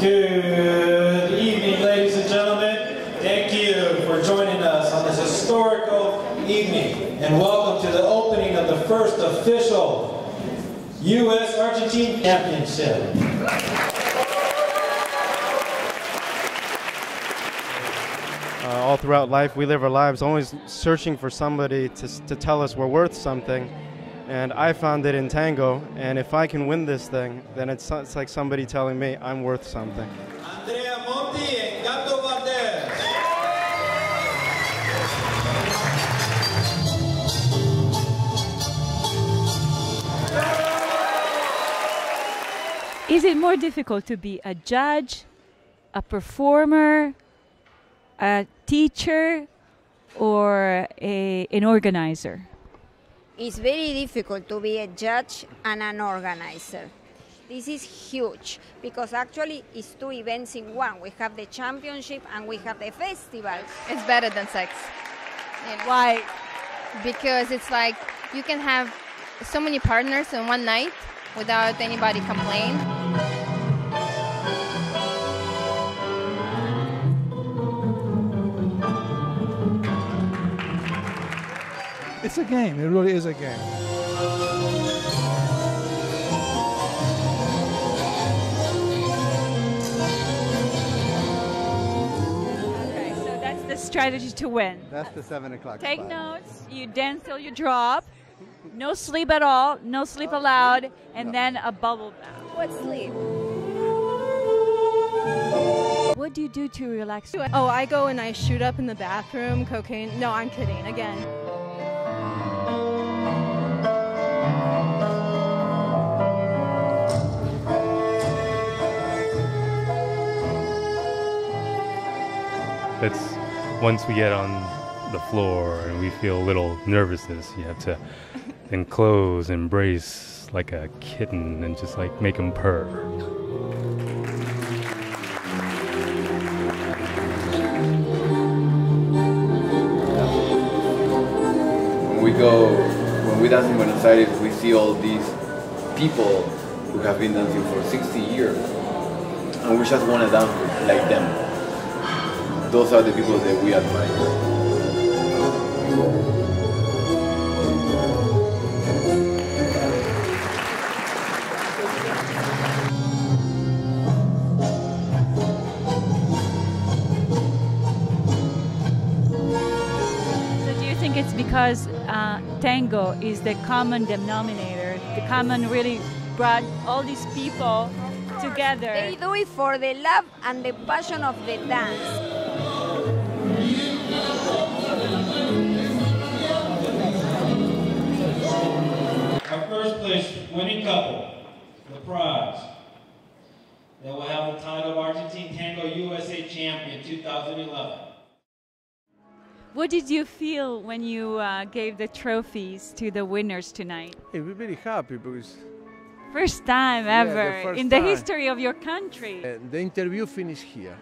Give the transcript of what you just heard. Good evening, ladies and gentlemen. Thank you for joining us on this historical evening, and welcome to the opening of the first official U.S. Argentine Championship. All throughout life, we live our lives always searching for somebody to tell us we're worth something. And I found it in tango, and if I can win this thing, then it's like somebody telling me I'm worth something. Andrea Monti and Gabdo Valdes. Is it more difficult to be a judge, a performer, a teacher, or an organizer? It's very difficult to be a judge and an organizer. This is huge, because actually it's two events in one. We have the championship and we have the festival. It's better than sex. You know? Why? Because it's like you can have so many partners in one night without anybody complaining. It's a game, it really is a game. Okay, so that's the strategy to win. That's the 7 o'clock. Take notes, you dance till you drop, no sleep at all, no sleep allowed, and then a bubble bath. What sleep? What do you do to relax? Oh, I go and I shoot up in the bathroom, cocaine. No, I'm kidding, again. That's once we get on the floor and we feel a little nervousness, you have to enclose, embrace like a kitten and just like make them purr. When we dance in Buenos Aires, we see all these people who have been dancing for 60 years and we just want to dance like them. Those are the people that we admire. So do you think it's because tango is the common denominator, the common really brought all these people together? They do it for the love and the passion of the dance. Winning couple, the prize. They will have the title of Argentine Tango USA Champion 2011. What did you feel when you gave the trophies to the winners tonight? I was very happy because... First time ever in the history of your country. The interview finished here.